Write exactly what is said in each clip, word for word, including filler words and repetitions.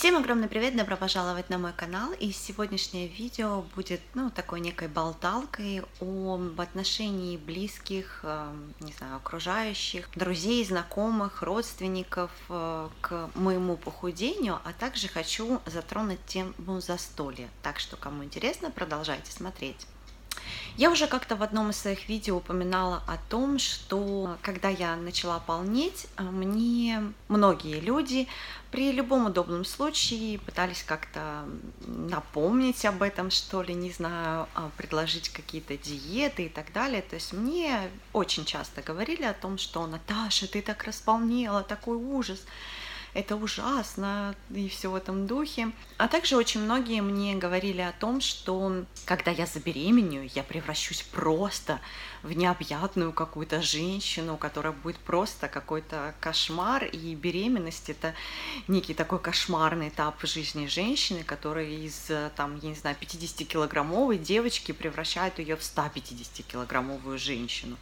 Всем огромный привет, добро пожаловать на мой канал, и сегодняшнее видео будет, ну, такой некой болталкой об отношении близких, не знаю, окружающих, друзей, знакомых, родственников к моему похудению, а также хочу затронуть тему застолья, так что, кому интересно, продолжайте смотреть. Я уже как-то в одном из своих видео упоминала о том, что когда я начала полнеть, мне многие люди при любом удобном случае пытались как-то напомнить об этом, что ли, не знаю, предложить какие-то диеты и так далее. То есть мне очень часто говорили о том, что «Наташа, ты так располнела, такой ужас». Это ужасно, и все в этом духе. А также очень многие мне говорили о том, что когда я забеременею, я превращусь просто в необъятную какую-то женщину, которая будет просто какой-то кошмар, и беременность — это некий такой кошмарный этап жизни женщины, который из, там, я не знаю, пятидесятикилограммовой девочки превращает ее в стопятидесятикилограммовую женщину.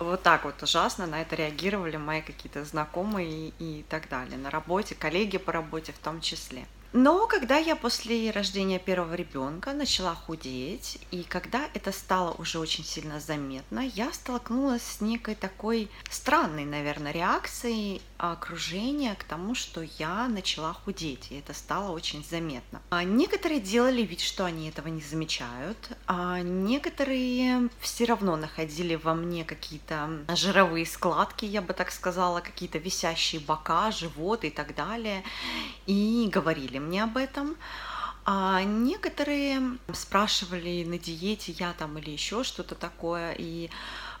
Вот так вот ужасно на это реагировали мои какие-то знакомые и, и так далее, на работе. Коллеги по работе в том числе. Но когда я после рождения первого ребенка начала худеть, и когда это стало уже очень сильно заметно, я столкнулась с некой такой странной, наверное, реакцией окружения к тому, что я начала худеть, и это стало очень заметно. А некоторые делали вид, что они этого не замечают, а некоторые все равно находили во мне какие-то жировые складки, я бы так сказала, какие-то висящие бока, живот и так далее, и говорили мне об этом. А некоторые спрашивали, на диете я там или еще что-то такое, и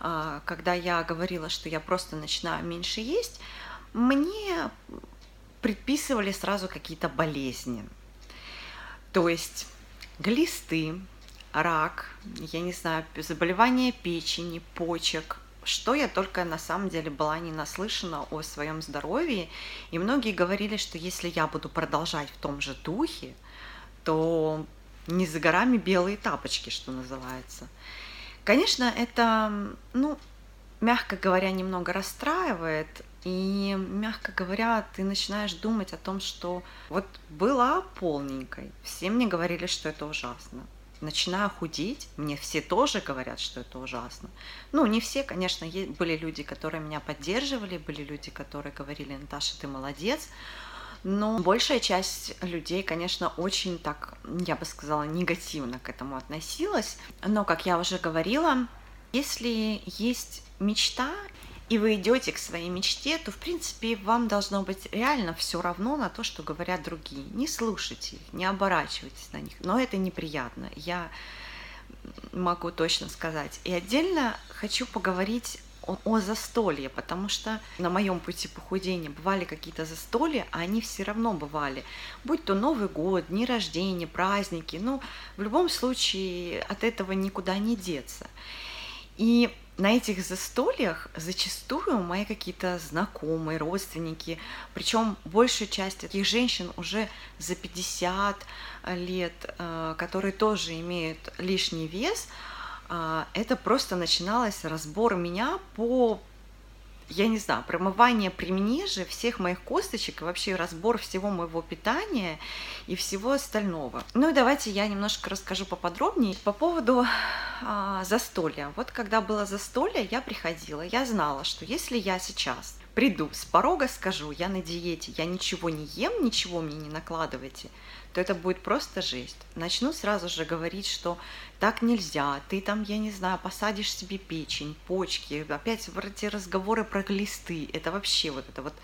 а, когда я говорила, что я просто начинаю меньше есть, мне предписывали сразу какие-то болезни, то есть глисты, рак, я не знаю, заболевания печени, почек, что я только на самом деле была не наслышана о своем здоровье, и многие говорили, что если я буду продолжать в том же духе, то не за горами белые тапочки, что называется. Конечно, это, ну, мягко говоря, немного расстраивает, и, мягко говоря, ты начинаешь думать о том, что вот была полненькой, все мне говорили, что это ужасно. Начинаю худеть, мне все тоже говорят, что это ужасно. Ну, не все, конечно, были люди, которые меня поддерживали, были люди, которые говорили: «Наташа, ты молодец», но большая часть людей, конечно, очень так, я бы сказала, негативно к этому относилась. Но, как я уже говорила, если есть мечта, и вы идете к своей мечте, то, в принципе, вам должно быть реально все равно на то, что говорят другие. Не слушайте их, не оборачивайтесь на них. Но это неприятно, я могу точно сказать. И отдельно хочу поговорить о, о застолье, потому что на моем пути похудения бывали какие-то застолья, а они все равно бывали. Будь то Новый год, дни рождения, праздники, ну, в любом случае от этого никуда не деться. И на этих застольях зачастую мои какие-то знакомые, родственники, причем большую часть таких женщин уже за пятьдесят лет, которые тоже имеют лишний вес, это просто начиналось разбор меня по, я не знаю, промывание при мне же всех моих косточек и вообще разбор всего моего питания и всего остального. Ну и давайте я немножко расскажу поподробнее по поводу э, застолья. Вот когда было застолье, я приходила, я знала, что если я сейчас приду с порога, скажу: я на диете, я ничего не ем, ничего мне не накладывайте, то это будет просто жесть. Начну сразу же говорить, что так нельзя, ты там, я не знаю, посадишь себе печень, почки, опять в эти разговоры про глисты. Это вообще вот эта вот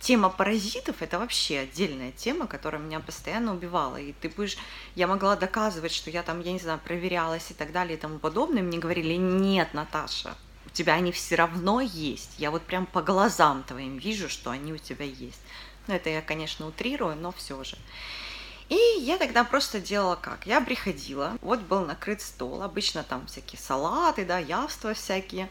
тема паразитов, это вообще отдельная тема, которая меня постоянно убивала. И ты будешь, я могла доказывать, что я там, я не знаю, проверялась и так далее и тому подобное. Мне говорили: нет, Наташа, у тебя они все равно есть. Я вот прям по глазам твоим вижу, что они у тебя есть. Ну, это я, конечно, утрирую, но все же. И я тогда просто делала как? Я приходила, вот был накрыт стол, обычно там всякие салаты, да, явства всякие.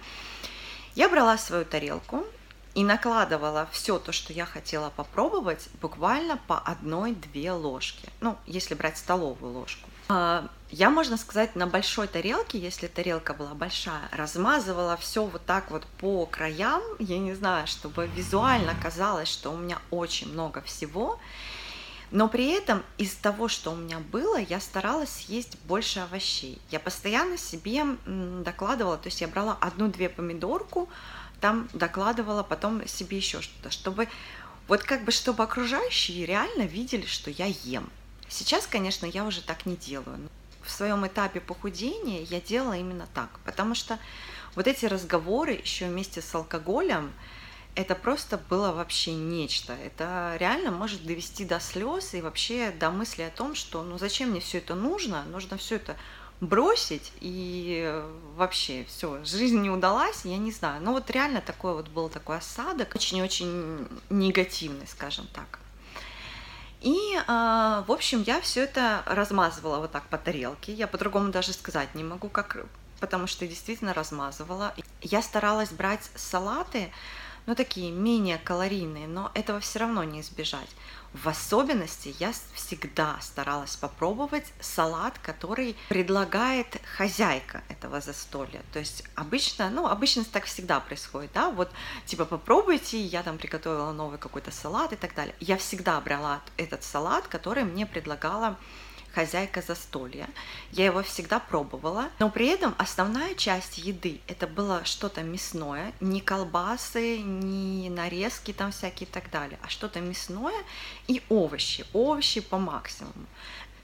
Я брала свою тарелку и накладывала все то, что я хотела попробовать, буквально по одной-две ложки. Ну, если брать столовую ложку. Я, можно сказать, на большой тарелке, если тарелка была большая, размазывала все вот так вот по краям, я не знаю, чтобы визуально казалось, что у меня очень много всего. Но при этом из того, что у меня было, я старалась есть больше овощей. Я постоянно себе докладывала, то есть я брала одну-две помидорку, там докладывала потом себе еще что-то, чтобы вот как бы чтобы окружающие реально видели, что я ем. Сейчас, конечно, я уже так не делаю. В своем этапе похудения я делала именно так, потому что вот эти разговоры еще вместе с алкоголем, это просто было вообще нечто. Это реально может довести до слез и вообще до мысли о том, что ну зачем мне все это нужно, нужно все это бросить и вообще все, жизнь не удалась, я не знаю. Но вот реально такой вот был такой осадок, очень-очень негативный, скажем так. И, в общем, я все это размазывала вот так по тарелке. Я по-другому даже сказать не могу, как, потому что действительно размазывала. Я старалась брать салаты, ну, такие менее калорийные, но этого все равно не избежать. В особенности я всегда старалась попробовать салат, который предлагает хозяйка этого застолья. То есть обычно, ну, обычно так всегда происходит, да, вот типа попробуйте, я там приготовила новый какой-то салат и так далее. Я всегда брала этот салат, который мне предлагала хозяйка застолья. Я его всегда пробовала, но при этом основная часть еды это было что-то мясное, не колбасы, не нарезки там всякие и так далее, а что-то мясное и овощи, овощи по максимуму.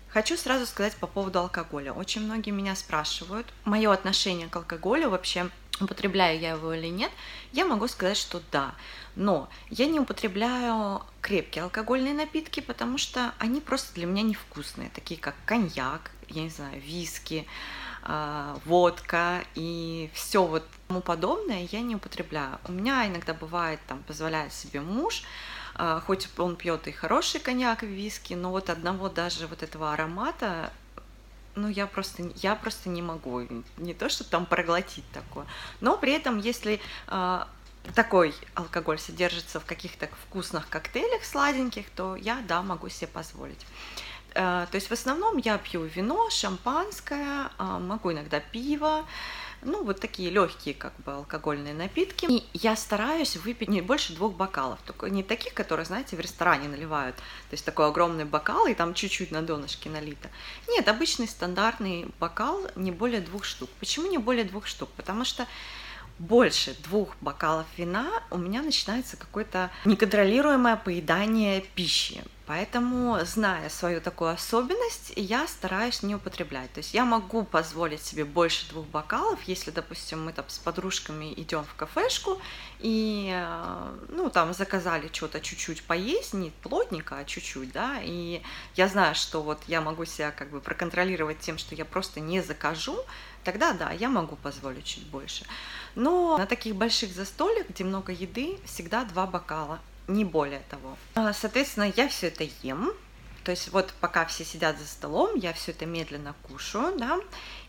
Хочу сразу сказать по поводу алкоголя. Очень многие меня спрашивают, мое отношение к алкоголю вообще, употребляю я его или нет, я могу сказать, что да. Но я не употребляю крепкие алкогольные напитки, потому что они просто для меня невкусные, такие как коньяк, я не знаю, виски, водка и все вот тому подобное я не употребляю. У меня иногда бывает, там, позволяет себе муж, хоть он пьет и хороший коньяк, и виски, но вот одного даже вот этого аромата, ну, я просто, я просто не могу, не то, чтобы там проглотить такое. Но при этом, если э, такой алкоголь содержится в каких-то вкусных коктейлях сладеньких, то я, да, могу себе позволить. Э, то есть в основном я пью вино, шампанское, э, могу иногда пиво, ну, вот такие легкие как бы алкогольные напитки. И я стараюсь выпить не больше двух бокалов, только не таких, которые, знаете, в ресторане наливают, то есть такой огромный бокал, и там чуть-чуть на донышке налито. Нет, обычный стандартный бокал, не более двух штук. Почему не более двух штук? Потому что больше двух бокалов вина у меня начинается какое-то неконтролируемое поедание пищи. Поэтому, зная свою такую особенность, я стараюсь не употреблять. То есть я могу позволить себе больше двух бокалов, если, допустим, мы там с подружками идем в кафешку и, ну, там заказали что-то чуть-чуть поесть, не плотненько, а чуть-чуть, да, и я знаю, что вот я могу себя как бы проконтролировать тем, что я просто не закажу, тогда, да, я могу позволить чуть больше. Но на таких больших застольях, где много еды, всегда два бокала. Не более того. Соответственно, я все это ем. То есть вот пока все сидят за столом, я все это медленно кушаю, да.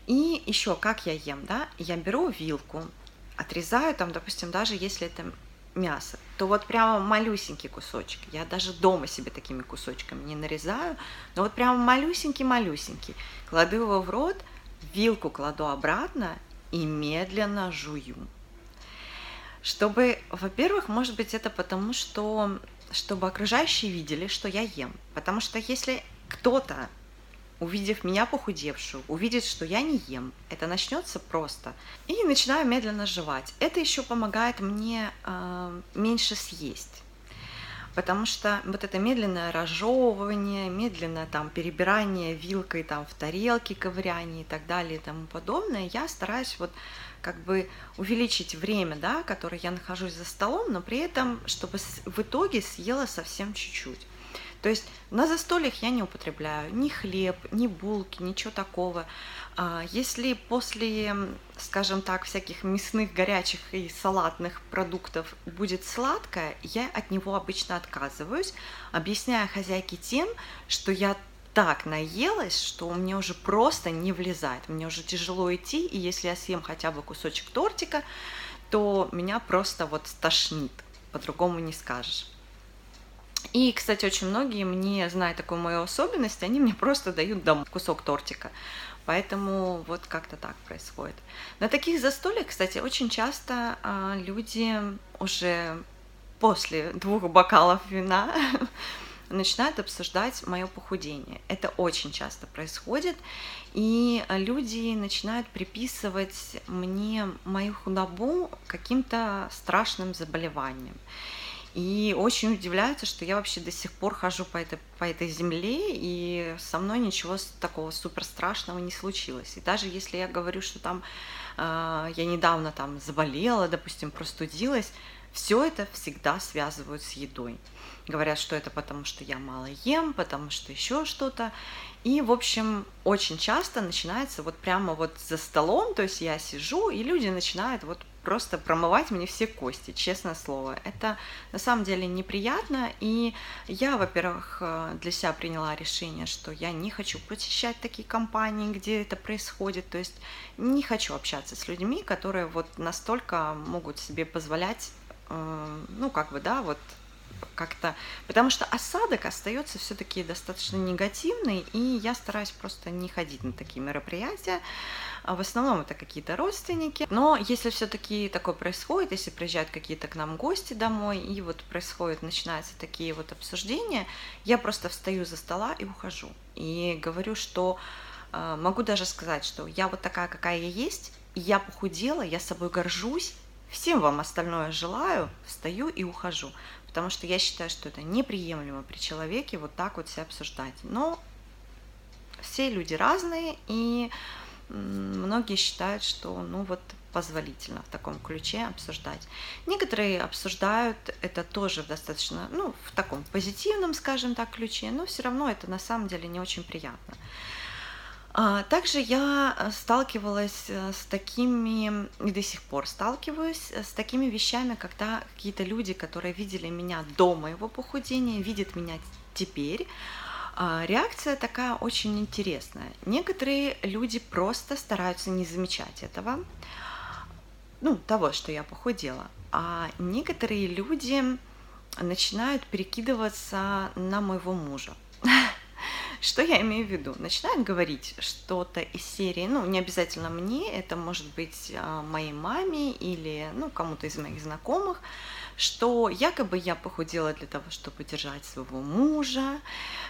И еще как я ем, да? Я беру вилку, отрезаю там, допустим, даже если это мясо, то вот прямо малюсенький кусочек. Я даже дома себе такими кусочками не нарезаю, но вот прямо малюсенький-малюсенький. Кладу его в рот, вилку кладу обратно и медленно жую. Чтобы, во-первых, может быть, это потому, что чтобы окружающие видели, что я ем. Потому что если кто-то, увидев меня похудевшую, увидит, что я не ем, это начнется просто. И начинаю медленно жевать. Это еще помогает мне э, меньше съесть. Потому что вот это медленное разжевывание, медленное там перебирание вилкой там в тарелке, ковыряние и так далее и тому подобное, я стараюсь вот как бы увеличить время, да, которое я нахожусь за столом, но при этом, чтобы в итоге съела совсем чуть-чуть. То есть на застольях я не употребляю ни хлеб, ни булки, ничего такого. Если после, скажем так, всяких мясных, горячих и салатных продуктов будет сладкое, я от него обычно отказываюсь, объясняя хозяйке тем, что я так наелась, что мне уже просто не влезает, мне уже тяжело идти, и если я съем хотя бы кусочек тортика, то меня просто вот тошнит, по-другому не скажешь. И, кстати, очень многие мне, зная такую мою особенность, они мне просто дают домой кусок тортика. Поэтому вот как-то так происходит. На таких застольях, кстати, очень часто люди уже после двух бокалов вина начинают обсуждать мое похудение. Это очень часто происходит, и люди начинают приписывать мне мою худобу каким-то страшным заболеваниям. И очень удивляются, что я вообще до сих пор хожу по этой, по этой земле, и со мной ничего такого супер страшного не случилось. И даже если я говорю, что там э, я недавно там заболела, допустим, простудилась, все это всегда связывают с едой. Говорят, что это потому, что я мало ем, потому что еще что-то. И, в общем, очень часто начинается вот прямо вот за столом, то есть я сижу, и люди начинают вот просто промывать мне все кости, честное слово. Это на самом деле неприятно, и я, во-первых, для себя приняла решение, что я не хочу посещать такие компании, где это происходит, то есть не хочу общаться с людьми, которые вот настолько могут себе позволять, ну, как бы, да, вот как-то, потому что осадок остается все-таки достаточно негативный, и я стараюсь просто не ходить на такие мероприятия. В основном это какие-то родственники. Но если все-таки такое происходит, если приезжают какие-то к нам гости домой, и вот происходят, начинаются такие вот обсуждения, я просто встаю за стола и ухожу. И говорю, что могу даже сказать, что я вот такая, какая я есть, я похудела, я собой горжусь, всем вам остальное желаю, встаю и ухожу. Потому что я считаю, что это неприемлемо при человеке вот так вот себя обсуждать. Но все люди разные, и многие считают, что ну вот позволительно в таком ключе обсуждать. Некоторые обсуждают это тоже в достаточно, ну, в таком позитивном, скажем так, ключе, но все равно это на самом деле не очень приятно. Также я сталкивалась с такими, и до сих пор сталкиваюсь, с такими вещами, когда какие-то люди, которые видели меня до моего похудения, видят меня теперь. Реакция такая очень интересная. Некоторые люди просто стараются не замечать этого, ну, того, что я похудела. А некоторые люди начинают перекидываться на моего мужа. Что я имею в виду? Начинают говорить что-то из серии, ну, не обязательно мне, это может быть моей маме или, ну, кому-то из моих знакомых, что якобы я похудела для того, чтобы держать своего мужа,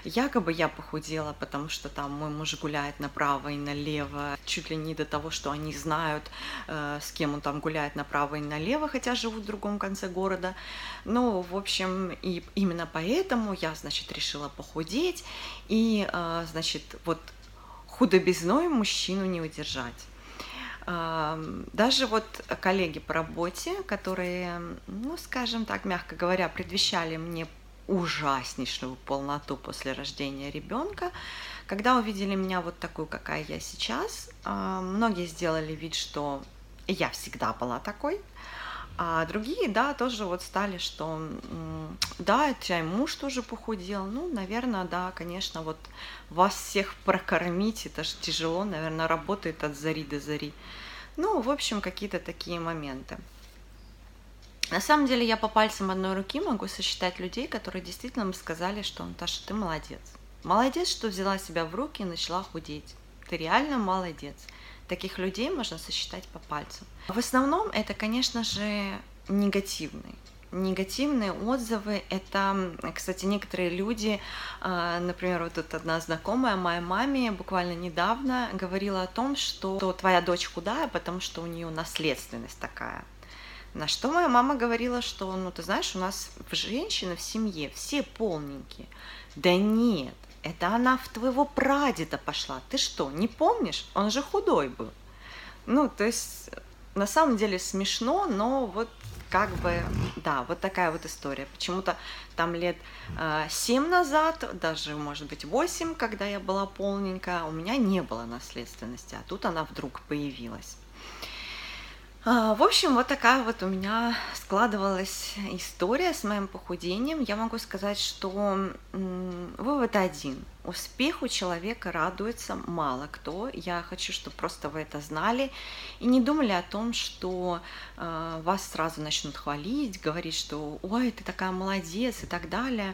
якобы я похудела, потому что там мой муж гуляет направо и налево, чуть ли не до того, что они знают, с кем он там гуляет направо и налево, хотя живут в другом конце города. Ну, в общем, и именно поэтому я, значит, решила похудеть, и значит, вот худобизной мужчину не удержать. Даже вот коллеги по работе, которые, ну, скажем так, мягко говоря, предвещали мне ужаснейшую полноту после рождения ребенка, когда увидели меня вот такую, какая я сейчас, многие сделали вид, что я всегда была такой, а другие, да, тоже вот стали, что да, у тебя муж тоже похудел, ну, наверное, да, конечно, вот вас всех прокормить, это же тяжело, наверное, работает от зари до зари. Ну, в общем, какие-то такие моменты. На самом деле я по пальцам одной руки могу сосчитать людей, которые действительно мне сказали, что Наташа, ты молодец. Молодец, что взяла себя в руки и начала худеть. Ты реально молодец. Таких людей можно сосчитать по пальцам. В основном это, конечно же, негативные. Негативные отзывы – это, кстати, некоторые люди, например, вот тут одна знакомая моей маме буквально недавно говорила о том, что твоя дочь худая, потому что у нее наследственность такая. На что моя мама говорила, что, ну, ты знаешь, у нас женщины в семье все полненькие. Да нет. Это она в твоего прадеда пошла. Ты что, не помнишь? Он же худой был. Ну, то есть, на самом деле смешно, но вот как бы, да, вот такая вот история. Почему-то там лет семь назад, даже, может быть, восемь, когда я была полненькая, у меня не было наследственности, а тут она вдруг появилась. В общем, вот такая вот у меня складывалась история с моим похудением. Я могу сказать, что вывод один. Успеху человека радуется мало кто. Я хочу, чтобы просто вы это знали и не думали о том, что вас сразу начнут хвалить, говорить, что «Ой, ты такая молодец» и так далее.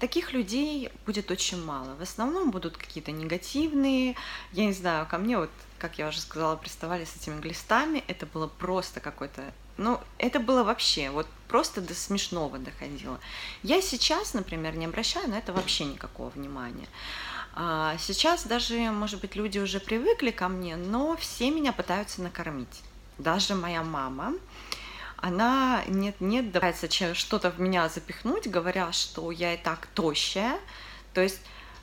Таких людей будет очень мало. В основном будут какие-то негативные, я не знаю, ко мне вот, как я уже сказала, приставали с этими глистами, это было просто какой-то Ну, это было вообще, вот просто до смешного доходило. Я сейчас, например, не обращаю на это вообще никакого внимания. Сейчас даже, может быть, люди уже привыкли ко мне, но все меня пытаются накормить. Даже моя мама, она нет-нет, пытается что-то в меня запихнуть, говоря, что я и так тощая. То есть,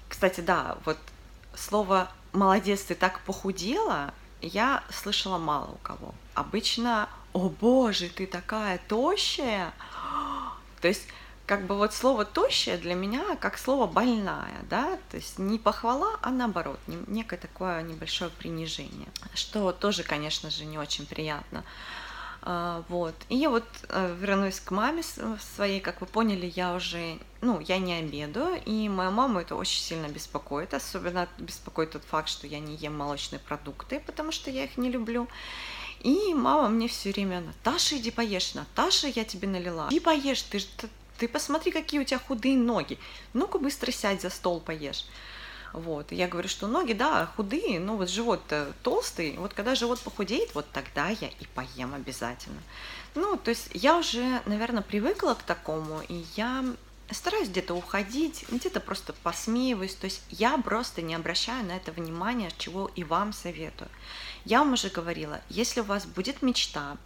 кстати, да, вот слово «молодец, ты так похудела» я слышала мало у кого. Обычно «О боже, ты такая тощая!» То есть, как бы вот слово «тощая» для меня как слово «больная», да, то есть не похвала, а наоборот, некое такое небольшое принижение, что тоже, конечно же, не очень приятно. Вот. И я вот вернусь к маме своей, как вы поняли, я уже, ну, я не обедаю, и мою маму это очень сильно беспокоит, особенно беспокоит тот факт, что я не ем молочные продукты, потому что я их не люблю. И мама мне все время: «Наташа, иди поешь, Наташа, я тебе налила, иди поешь, ты, ты посмотри, какие у тебя худые ноги, ну-ка быстро сядь за стол, поешь». Вот. И я говорю, что ноги, да, худые, но вот живот толстый, вот когда живот похудеет, вот тогда я и поем обязательно. Ну, то есть я уже, наверное, привыкла к такому, и я стараюсь где-то уходить, где-то просто посмеиваюсь, то есть я просто не обращаю на это внимания, чего и вам советую. Я вам уже говорила, если у вас будет мечта,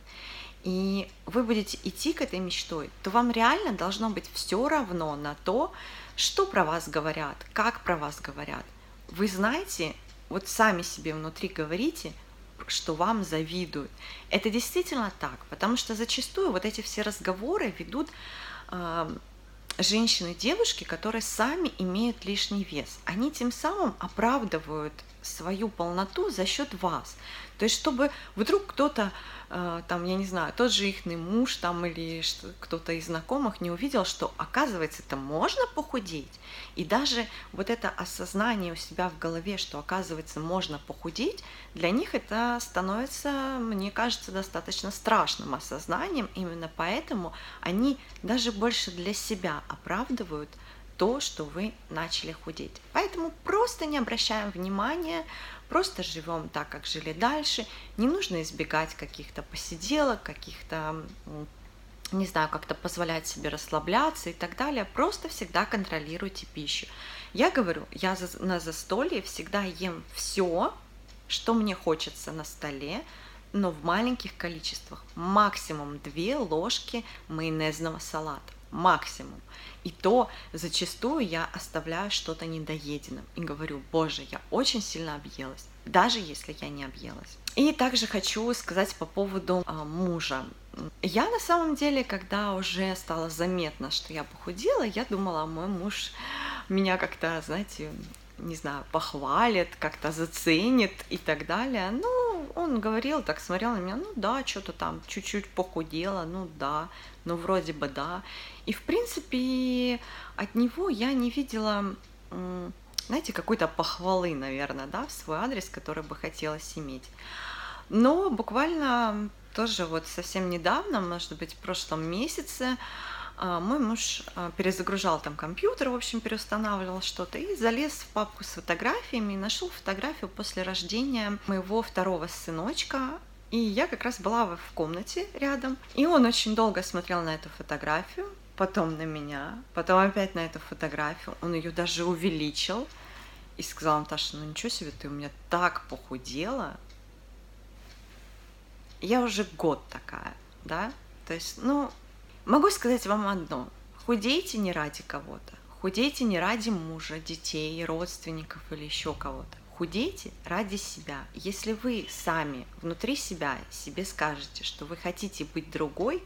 и вы будете идти к этой мечтой, то вам реально должно быть все равно на то, что про вас говорят, как про вас говорят. Вы знаете, вот сами себе внутри говорите, что вам завидуют. Это действительно так, потому что зачастую вот эти все разговоры ведут э, женщины, девушки, которые сами имеют лишний вес. Они тем самым оправдывают свою полноту за счет вас. То есть, чтобы вдруг кто-то, э, там, я не знаю, тот же их муж там, или что, кто-то из знакомых не увидел, что, оказывается, это можно похудеть. И даже вот это осознание у себя в голове, что, оказывается, можно похудеть, для них это становится, мне кажется, достаточно страшным осознанием. Именно поэтому они даже больше для себя оправдывают то, что вы начали худеть. Поэтому просто не обращаем внимания, просто живем так, как жили дальше. Не нужно избегать каких-то посиделок, каких-то, не знаю, как-то позволять себе расслабляться и так далее. Просто всегда контролируйте пищу. Я говорю, я на застолье всегда ем все, что мне хочется на столе, но в маленьких количествах. Максимум две ложки майонезного салата. Максимум. И то зачастую я оставляю что-то недоеденным и говорю: «Боже, я очень сильно объелась», даже если я не объелась. И также хочу сказать по поводу э, мужа. Я на самом деле, когда уже стало заметно, что я похудела, я думала, мой муж меня как-то, знаете, не знаю, похвалит, как-то заценит и так далее. Ну, он говорил, так смотрел на меня: «Ну да, что-то там чуть-чуть похудела, ну да, ну вроде бы да». И, в принципе, от него я не видела, знаете, какой-то похвалы, наверное, да, в свой адрес, который бы хотелось иметь. Но буквально тоже вот совсем недавно, может быть, в прошлом месяце, мой муж перезагружал там компьютер, в общем, переустанавливал что-то, и залез в папку с фотографиями, и нашел фотографию после рождения моего второго сыночка. И я как раз была в комнате рядом, и он очень долго смотрел на эту фотографию, потом на меня, потом опять на эту фотографию, он ее даже увеличил и сказал: «Наташа, ну ничего себе, ты у меня так похудела». Я уже год такая, да, то есть, ну, могу сказать вам одно: худейте не ради кого-то, худейте не ради мужа, детей, родственников или еще кого-то. Худейте ради себя. Если вы сами внутри себя себе скажете, что вы хотите быть другой,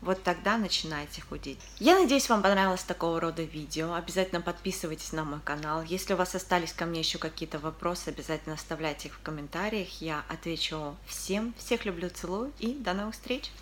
вот тогда начинайте худеть. Я надеюсь, вам понравилось такого рода видео. Обязательно подписывайтесь на мой канал. Если у вас остались ко мне еще какие-то вопросы, обязательно оставляйте их в комментариях. Я отвечу всем. Всех люблю, целую и до новых встреч!